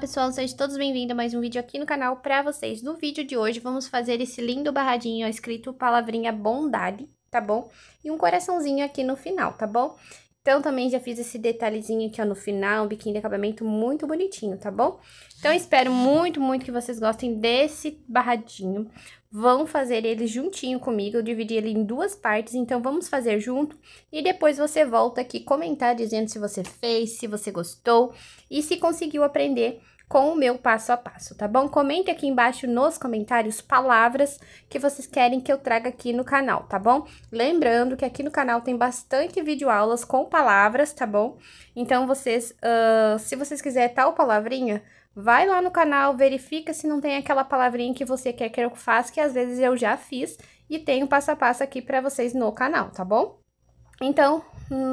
Pessoal, sejam todos bem-vindos a mais um vídeo aqui no canal pra vocês. No vídeo de hoje vamos fazer esse lindo barradinho, ó, escrito palavrinha bondade, tá bom? E um coraçãozinho aqui no final, tá bom? Então também já fiz esse detalhezinho aqui, ó, no final, um biquinho de acabamento muito bonitinho, tá bom? Então espero muito, muito que vocês gostem desse barradinho. Vão fazer ele juntinho comigo, eu dividi ele em duas partes, então vamos fazer junto. E depois você volta aqui comentar dizendo se você fez, se você gostou e se conseguiu aprender com o meu passo a passo, tá bom? Comente aqui embaixo nos comentários palavras que vocês querem que eu traga aqui no canal, tá bom? Lembrando que aqui no canal tem bastante videoaulas com palavras, tá bom? Então, vocês, se vocês quiserem tal palavrinha, vai lá no canal, verifica se não tem aquela palavrinha que você quer que eu faça, que às vezes eu já fiz e tem um passo a passo aqui pra vocês no canal, tá bom? Então,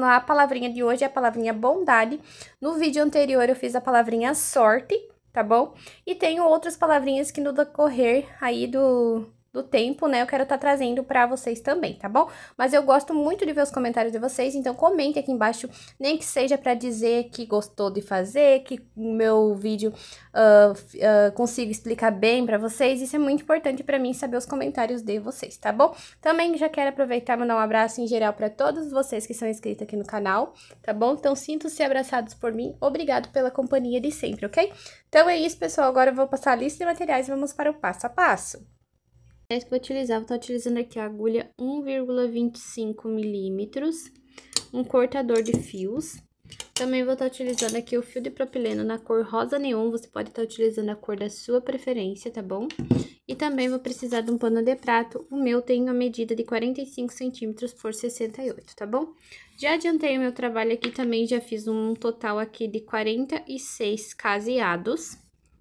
a palavrinha de hoje é a palavrinha bondade. No vídeo anterior eu fiz a palavrinha sorte, tá bom? E tenho outras palavrinhas que no decorrer aí do tempo, né, eu quero estar trazendo pra vocês também, tá bom? Mas eu gosto muito de ver os comentários de vocês, então comente aqui embaixo, nem que seja pra dizer que gostou de fazer, que o meu vídeo consigo explicar bem pra vocês, isso é muito importante pra mim saber os comentários de vocês, tá bom? Também já quero aproveitar e mandar um abraço em geral pra todos vocês que são inscritos aqui no canal, tá bom? Então sintam-se abraçados por mim, obrigado pela companhia de sempre, ok? Então é isso, pessoal, agora eu vou passar a lista de materiais e vamos para o passo a passo. Que vou utilizar, vou estar utilizando aqui a agulha 1,25 mm, um cortador de fios. Também vou estar utilizando aqui o fio de propileno na cor rosa neon, você pode estar utilizando a cor da sua preferência, tá bom? E também vou precisar de um pano de prato, o meu tem a medida de 45 cm por 68, tá bom? Já adiantei o meu trabalho aqui também, já fiz um total aqui de 46 caseados,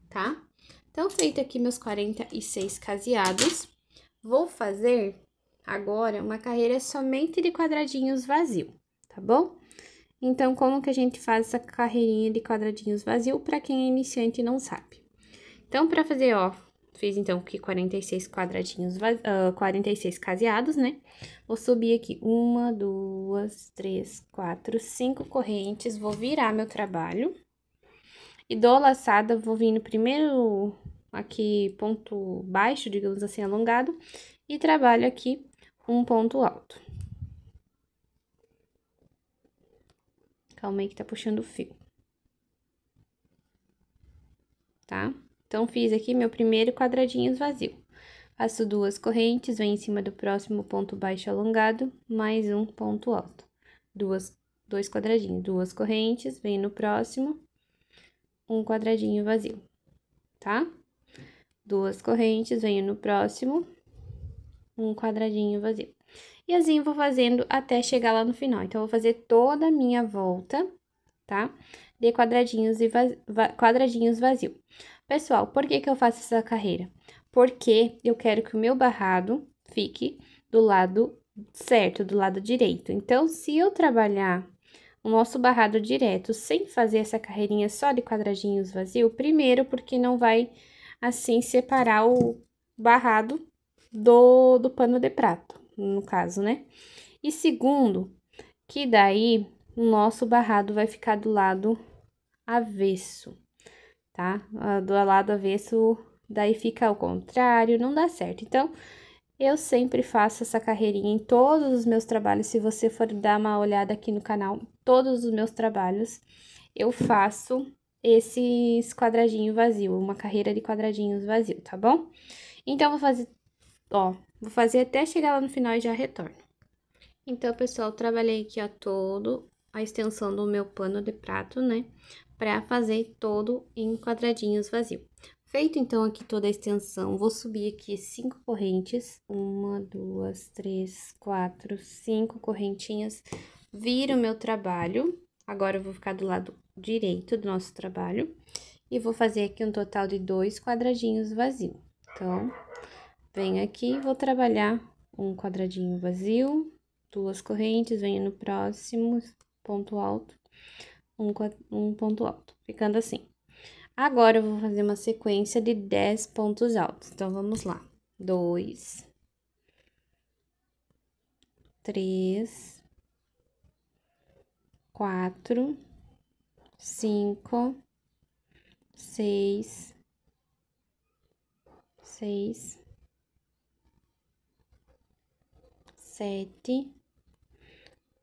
tá? Então, feito aqui meus 46 caseados. Vou fazer agora uma carreira somente de quadradinhos vazio, tá bom? Então, como que a gente faz essa carreirinha de quadradinhos vazio para quem é iniciante e não sabe? Então, para fazer, ó, fiz então aqui 46 quadradinhos, 46 caseados, né? Vou subir aqui 1, 2, 3, 4, 5 correntes, vou virar meu trabalho. E dou a laçada, vou vindo primeiro aqui ponto baixo, digamos assim, alongado, e trabalho aqui um ponto alto. Calma aí que tá puxando o fio. Tá? Então, fiz aqui meu primeiro quadradinho vazio. Faço duas correntes, venho em cima do próximo ponto baixo alongado, mais um ponto alto. Dois quadradinhos, duas correntes, venho no próximo... um quadradinho vazio, tá? Duas correntes, venho no próximo, um quadradinho vazio. E assim, vou fazendo até chegar lá no final. Então, vou fazer toda a minha volta, tá? De quadradinhos, quadradinhos vazio. Pessoal, por que que eu faço essa carreira? Porque eu quero que o meu barrado fique do lado certo, do lado direito. Então, se eu trabalhar... o nosso barrado direto, sem fazer essa carreirinha só de quadradinhos vazio, primeiro porque não vai, assim, separar o barrado do pano de prato, no caso, né? E segundo, que daí o nosso barrado vai ficar do lado avesso, tá? Do lado avesso, daí fica ao contrário, não dá certo. Então... eu sempre faço essa carreirinha em todos os meus trabalhos, se você for dar uma olhada aqui no canal, todos os meus trabalhos, eu faço esses quadradinhos vazios, uma carreira de quadradinhos vazios, tá bom? Então, vou fazer, ó, vou fazer até chegar lá no final e já retorno. Então, pessoal, trabalhei aqui, ó, todo a extensão do meu pano de prato, né, pra fazer todo em quadradinhos vazios. Feito, então, aqui toda a extensão, vou subir aqui 5 correntes, 1, 2, 3, 4, 5 correntinhas, viro o meu trabalho, agora eu vou ficar do lado direito do nosso trabalho, e vou fazer aqui um total de 2 quadradinhos vazios. Então, venho aqui, vou trabalhar um quadradinho vazio, duas correntes, venho no próximo ponto alto, um ponto alto, ficando assim. Agora, eu vou fazer uma sequência de 10 pontos altos. Então, vamos lá. 2, 3, 4, 5, seis, sete,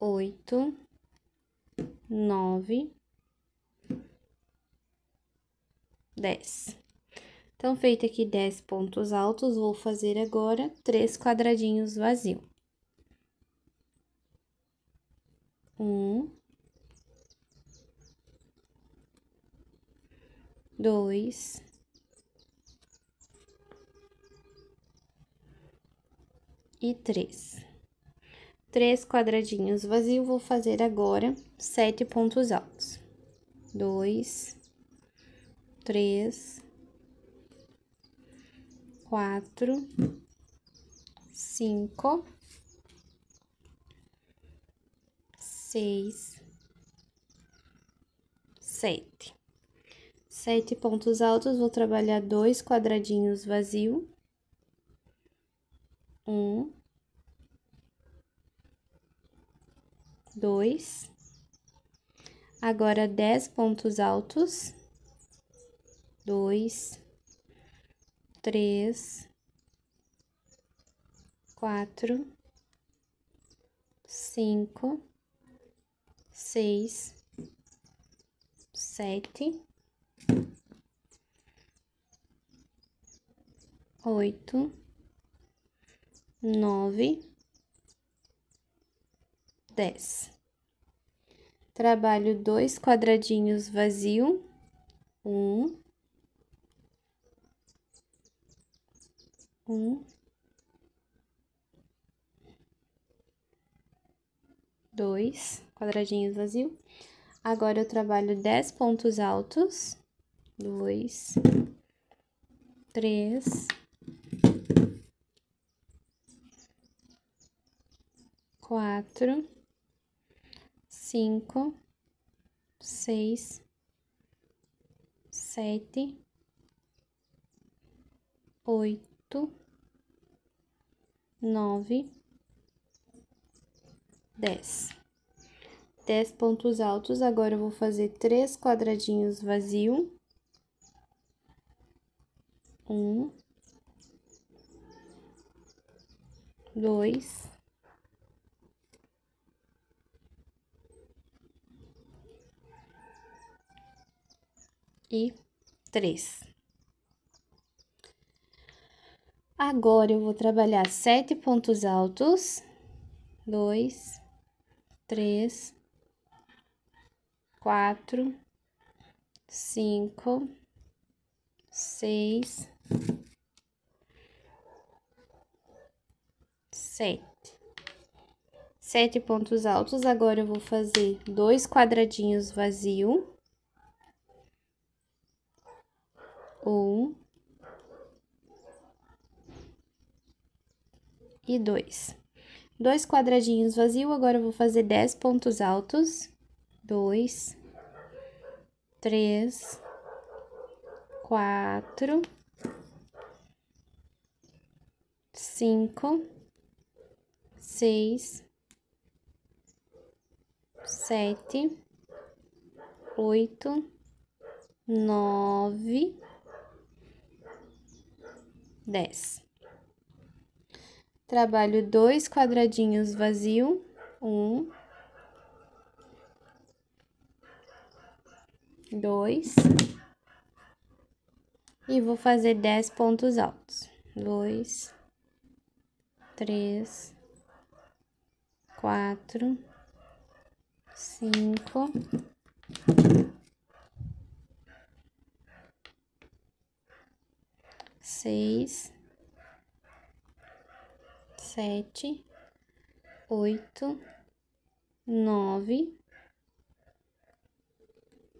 8, 9, 10. Então, feito aqui 10 pontos altos, vou fazer agora 3 quadradinhos vazios. 1, 2, e 3. 3 quadradinhos vazios, vou fazer agora 7 pontos altos. 2, 3, 4, 5, 6, 7. 7 pontos altos, vou trabalhar 2 quadradinhos vazios. 1, 2, agora 10 pontos altos, 2, 3, 4, 5, 6, 7, 8, 9, 10. Trabalho 2 quadradinhos vazio, 1, 2 quadradinhos vazio. Agora eu trabalho 10 pontos altos, 2, 3, 4. 5, 6, 7, 8, 9, 10. 10 pontos altos, agora eu vou fazer 3 quadradinhos vazios. 1, 2. 3. Agora eu vou trabalhar 7 pontos altos, 2, 3, 4, 5, 6, 7. 7 pontos altos, agora eu vou fazer 2 quadradinhos vazios. 1 e 2. 2 quadradinhos vazios, agora eu vou fazer 10 pontos altos. 2, 3, 4, 5, 6, 7, 8, 9, 10. Trabalho 2 quadradinhos vazios, 1, 2, e vou fazer 10 pontos altos, 2, 3, 4, 5, 6, 7, 8, 9,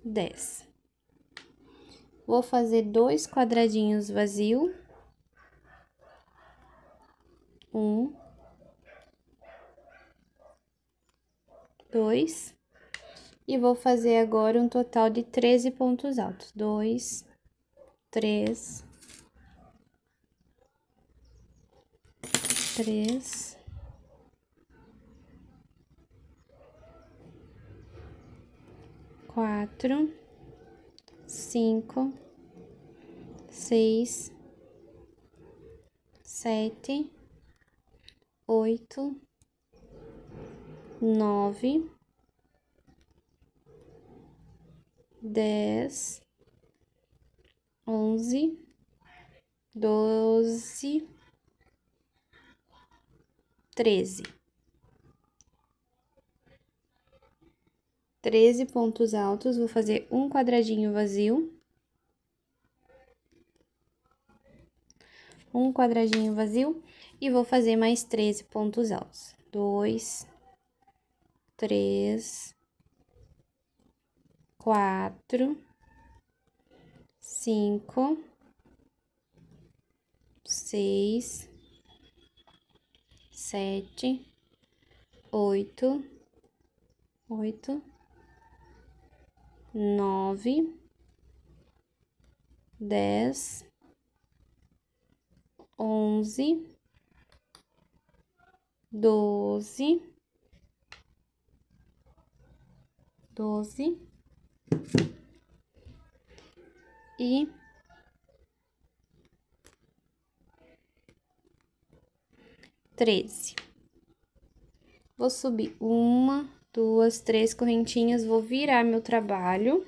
10. Vou fazer 2 quadradinhos vazios. 1, 2, e vou fazer agora um total de 13 pontos altos. 2, 3, 4, 5. 6, 7, 8, 9, 10, 11, 12, 13. 13 pontos altos, vou fazer um quadradinho vazio. Um quadradinho vazio e vou fazer mais 13 pontos altos. 2, 3, 4, 5, 6, 7, 8, 9, 10, 11, 12 e 13. Vou subir 1, 2, 3 correntinhas, vou virar meu trabalho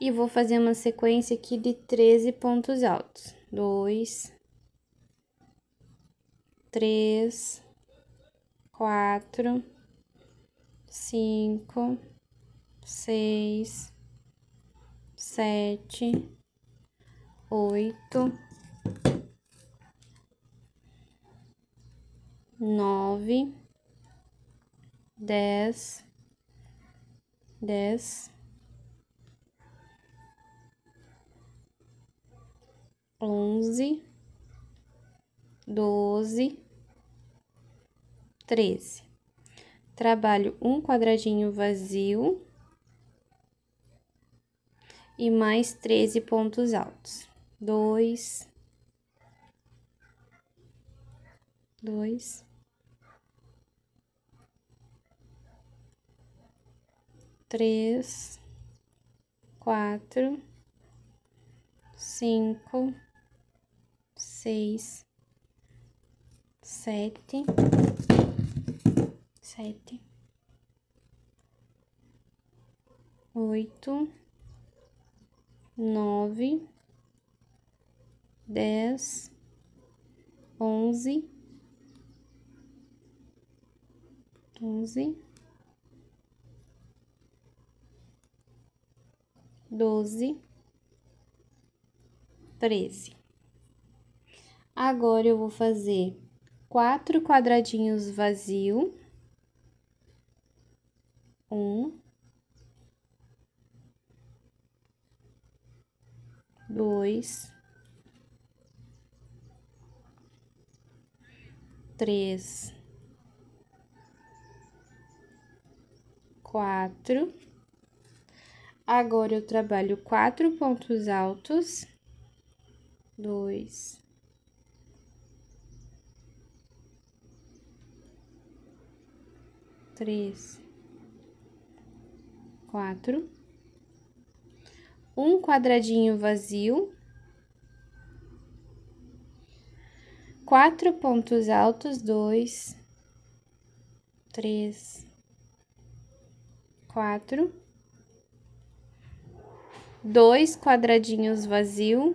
e vou fazer uma sequência aqui de 13 pontos altos. 2, 3, 4, 5, 6, 7, 8, 9, 10, 11, 12, 13. Trabalho um quadradinho vazio e mais 13 pontos altos. 2, 3, 4, 5, 6, 7, 8, 9, 10, 11, 12, 13. Agora eu vou fazer 4 quadradinhos vazio. 1, 2, 3, 4. Agora eu trabalho 4 pontos altos. 2, 3, 4. Um quadradinho vazio, 4 pontos altos, 2, 3, 4, 2 quadradinhos vazio,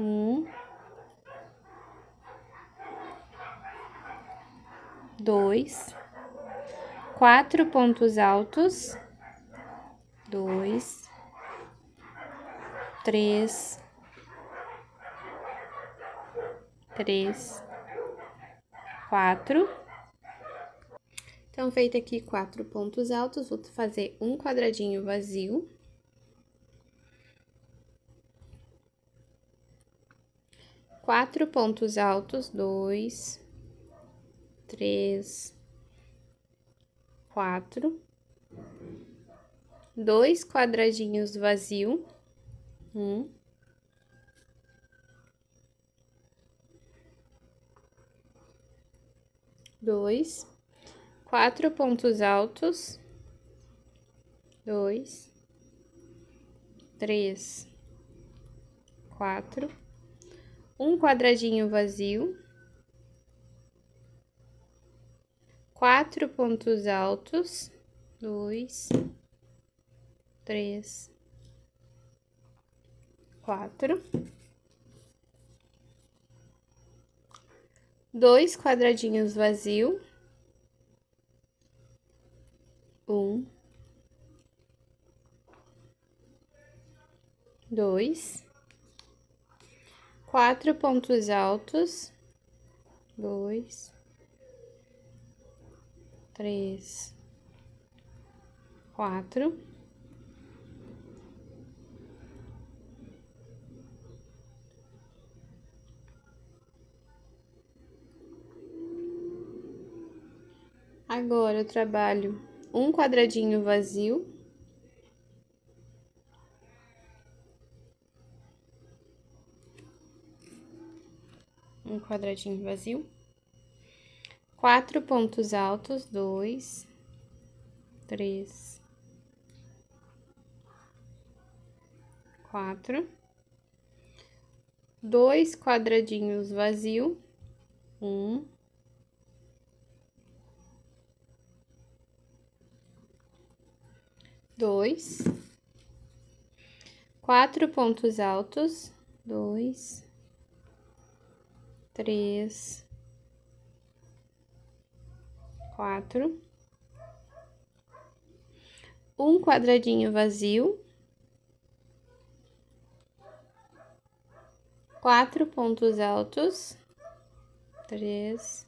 1, 2, 4 pontos altos, 2, 3, 4. Então, feito aqui 4 pontos altos, vou fazer um quadradinho vazio. Quatro pontos altos, 2, 3, 4. 2 quadradinhos vazio. 1, 2, 4 pontos altos, 2, 3, 4, um quadradinho vazio, 4 pontos altos, 2, 3, 4, 2 quadradinhos vazio, 1, 2, 4 pontos altos, 2, 3, 4, 4. Agora eu trabalho um quadradinho vazio, 4 pontos altos, 2, 3, 4, 2 quadradinhos vazio, 1, 2, 4 pontos altos, 2, 3, 4, um quadradinho vazio, 4 pontos altos, 3,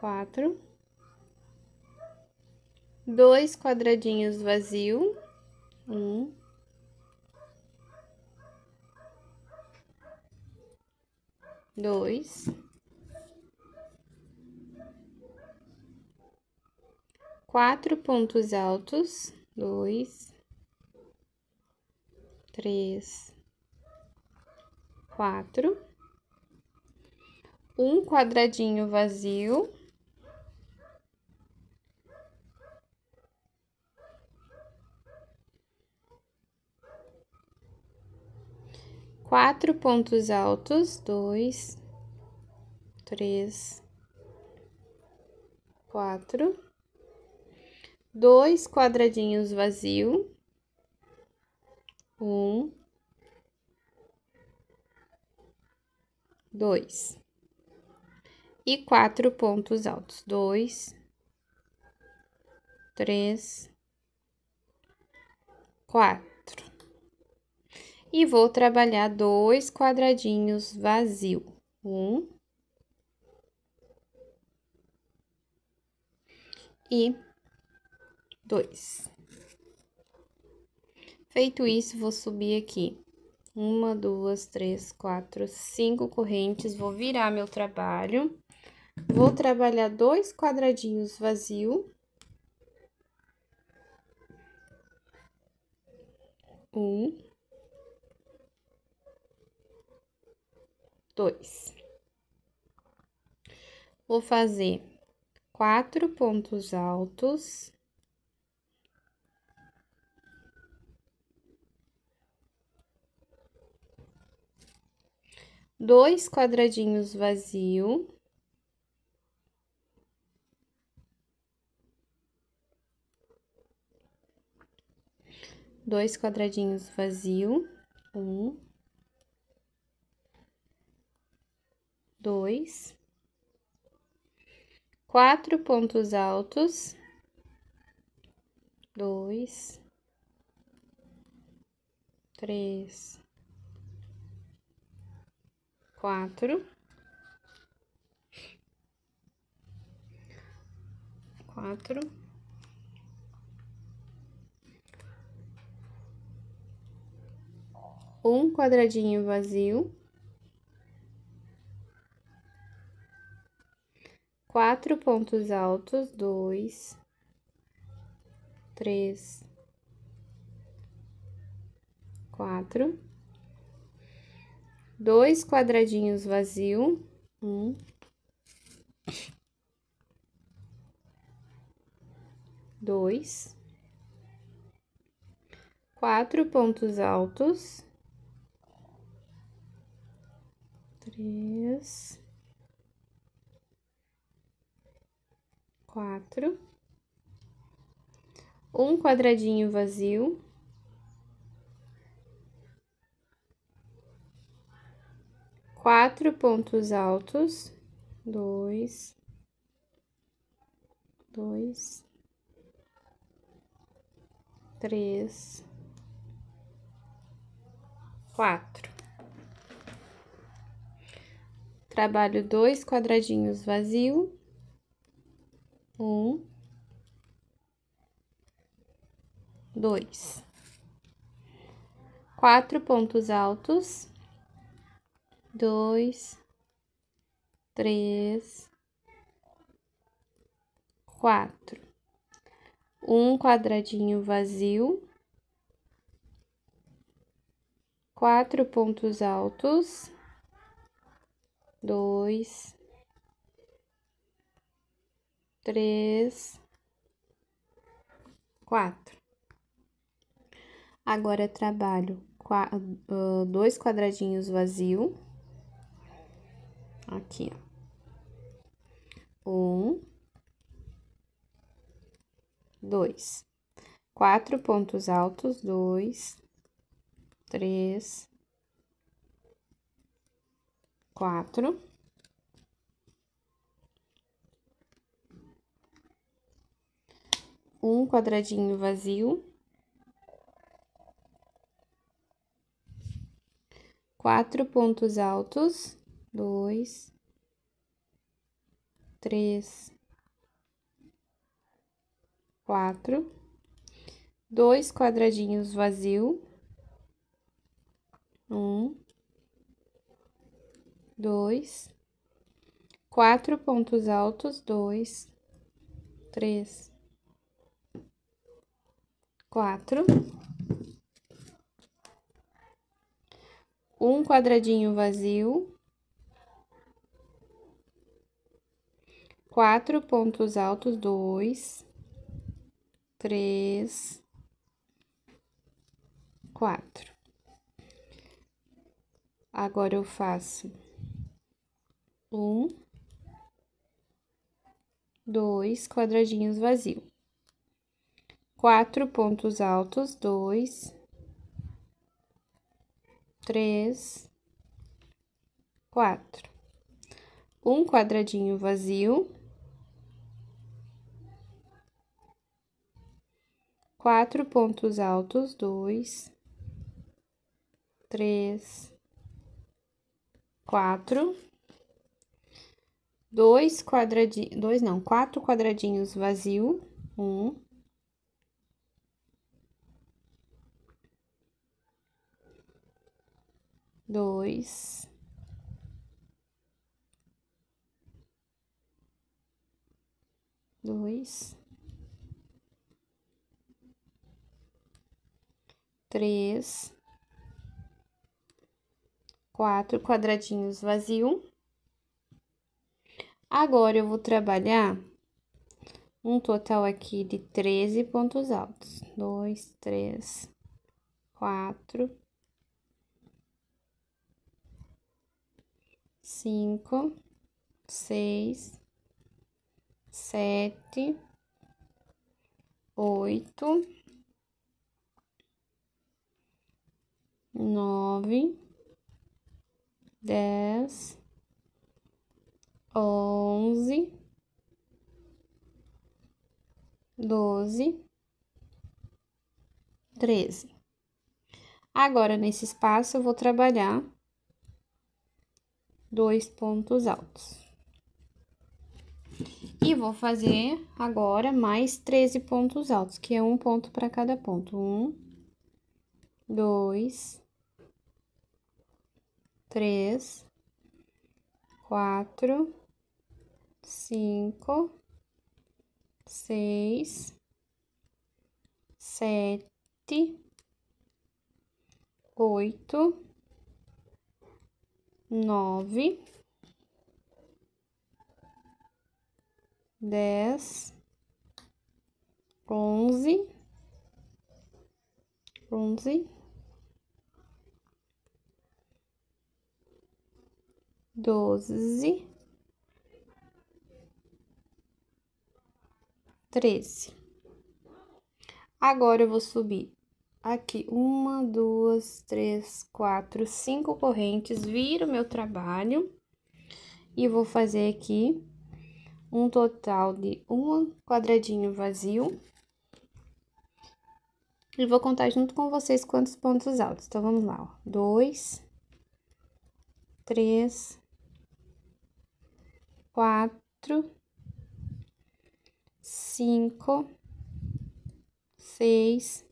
4, 2 quadradinhos vazio, 1, 2, 4 pontos altos, 2, 3, 4, um quadradinho vazio, 4 pontos altos, 2, 3, 4, 2 quadradinhos vazio, 1, 2 e 4 pontos altos, 2, 3, 4. E vou trabalhar 2 quadradinhos vazio, 1 e 2. Feito isso, vou subir aqui 1, 2, 3, 4, 5 correntes, vou virar meu trabalho, vou trabalhar 2 quadradinhos vazio, 1, 2. Vou fazer 4 pontos altos, 2 quadradinhos vazio, 2 quadradinhos vazio, 1, 2, 4 pontos altos, 2, 3, 4, 4, 1 quadradinho vazio, 4 pontos altos, 2, 3, 4, 2 quadradinhos vazio, 1, 2, 4 pontos altos, 3, 4, um quadradinho vazio, quatro pontos altos, 2, 3, 4. Trabalho 2 quadradinhos vazio, 1, 2, 4 pontos altos, 2, 3, 4, um quadradinho vazio, 4 pontos altos, 2, 3, 4. Agora trabalho 2 quadradinhos vazio aqui, ó. 1, 2, 4 pontos altos, 2, 3, 4, um quadradinho vazio, 4 pontos altos, 2, 3, 4, 2 quadradinhos vazio, 1, 2, 4 pontos altos, 2, 3, 4, um quadradinho vazio, 4 pontos altos, 2, 3, 4. Agora eu faço 1, 2 quadradinhos vazio, 4 pontos altos, 2, 3, 4, um quadradinho vazio, 4 pontos altos, 2, 3, 4, 4 quadradinhos vazio, 1, 2, 2, 3, 4 quadradinhos vazio. Agora eu vou trabalhar um total aqui de 13 pontos altos, 2, 3, 4, 5, 6, 7, 8, 9, 10, 11, 12, 13. Agora, nesse espaço, eu vou trabalhar 2 pontos altos. E vou fazer agora mais 13 pontos altos, que é um ponto para cada ponto. 1, 2, 3, 4, 5, 6, 7, 8, 9, 10, 11, 12, 13. Agora, eu vou subir aqui 1, 2, 3, 4, 5 correntes, viro meu trabalho e vou fazer aqui um total de um quadradinho vazio. E vou contar junto com vocês quantos pontos altos. Então, vamos lá, ó. 2, 3, 4, 5, 6,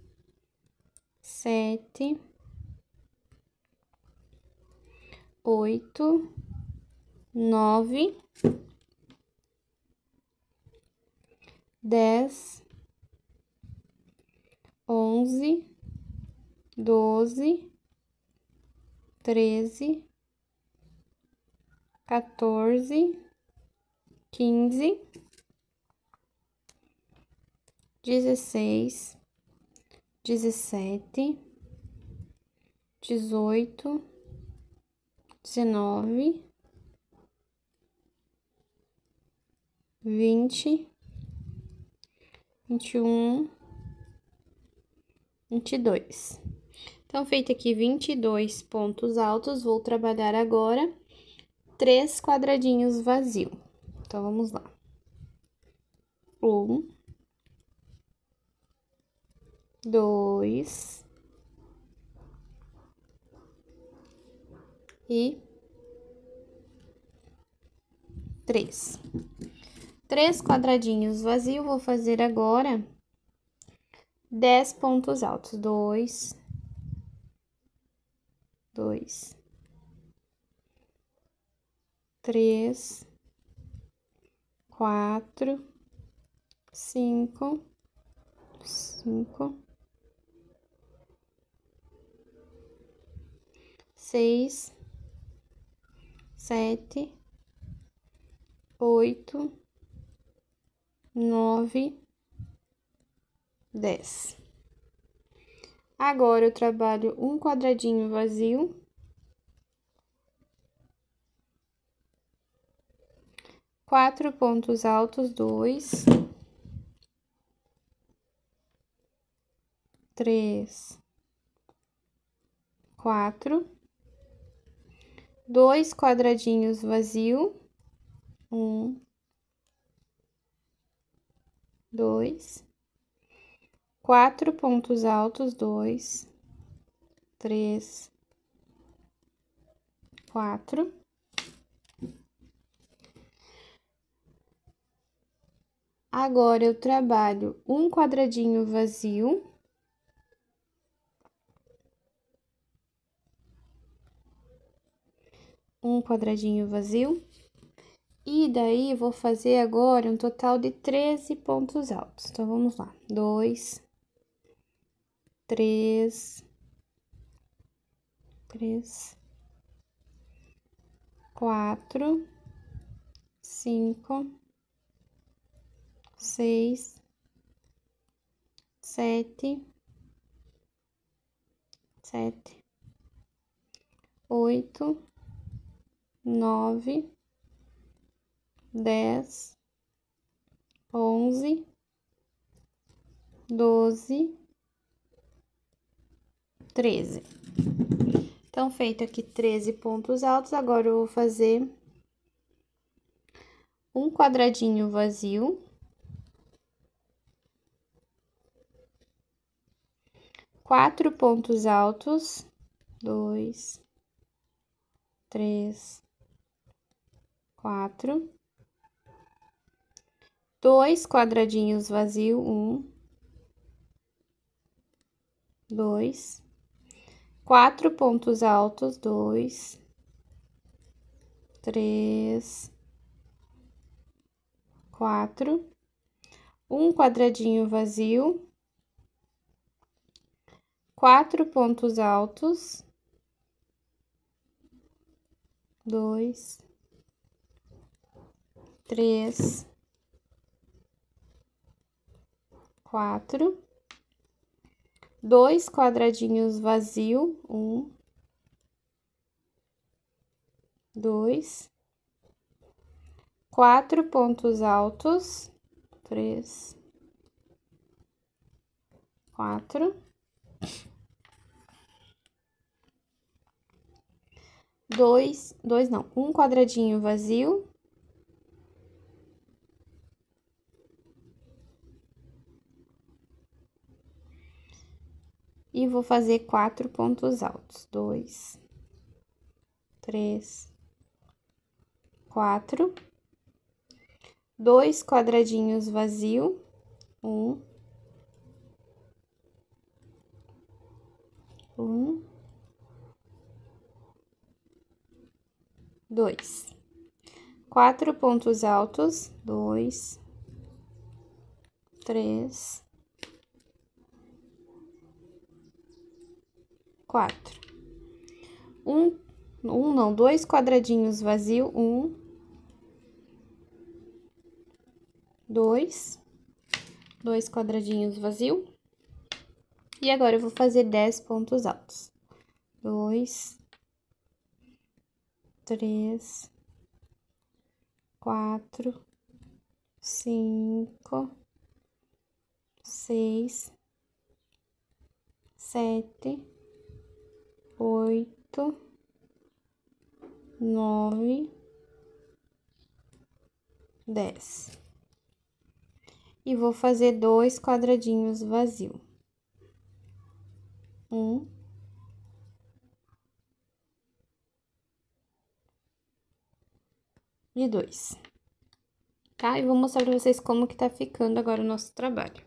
7, 8, 9, 10, 11, 12, 13, 14, 15, 16, 17, 18, 19, 20, 21, 22. Então, feito aqui 22 pontos altos, vou trabalhar agora 3 quadradinhos vazios. Então, vamos lá. 1, 2 e 3. 3 quadradinhos vazios, vou fazer agora 10 pontos altos. 2, 3, 4, 5, 6, 7, 8, 9, 10. Agora, eu trabalho um quadradinho vazio. Quatro pontos altos, 2, 3, 4. 2 quadradinhos vazios, 1, 2. 4 pontos altos, 2, 3, 4. 2. Agora, eu trabalho um quadradinho vazio, 1 quadradinho vazio, e daí vou fazer agora um total de 13 pontos altos. Então, vamos lá, 3, 4, 5, 6, 7, 8, 9, 10, 11, 12, 13. Então, feito aqui 13 pontos altos, agora eu vou fazer um quadradinho vazio. 4 pontos altos, 2, 3, 4. 2 quadradinhos vazios, 1, 2. 4 pontos altos, 2, 3, 4. 1 quadradinho vazio. 4 pontos altos, 2, 3, 4. 2 quadradinhos vazio, 1, 2, 4 pontos altos, 3, 4, 2 não, 1 quadradinho vazio, 4 pontos altos, 2, 3, 4, 2 quadradinhos vazio, 1, 2, 4 pontos altos, 2, 3, 4, 2 quadradinhos vazio, 2 quadradinhos vazio, e agora eu vou fazer 10 pontos altos, 2, 3, 4, 5, 6, 7, 8, 9, 10, e vou fazer 2 quadradinhos vazio, 1 e 2, tá? E vou mostrar pra vocês como que tá ficando agora o nosso trabalho.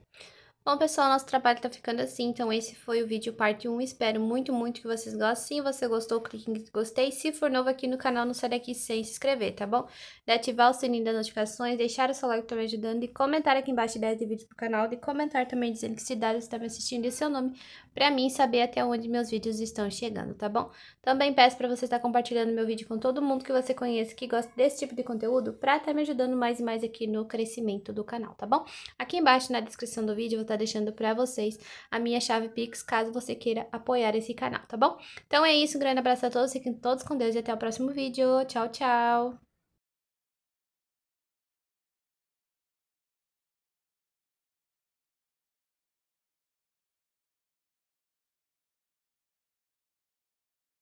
Bom, pessoal, nosso trabalho tá ficando assim, então esse foi o vídeo parte 1, espero muito, muito que vocês gostem. Se você gostou, clique em gostei, se for novo aqui no canal, não sai daqui sem se inscrever, tá bom? De ativar o sininho das notificações, deixar o seu like também ajudando, e comentar aqui embaixo ideias de vídeos pro canal, e comentar também dizendo que cidade você tá me assistindo e seu nome, pra mim saber até onde meus vídeos estão chegando, tá bom? Também peço pra você estar compartilhando meu vídeo com todo mundo que você conhece, que gosta desse tipo de conteúdo, pra estar me ajudando mais e mais aqui no crescimento do canal, tá bom? Aqui embaixo na descrição do vídeo, eu vou deixando pra vocês a minha chave Pix, caso você queira apoiar esse canal, tá bom? Então é isso, um grande abraço a todos, fiquem todos com Deus e até o próximo vídeo. Tchau, tchau!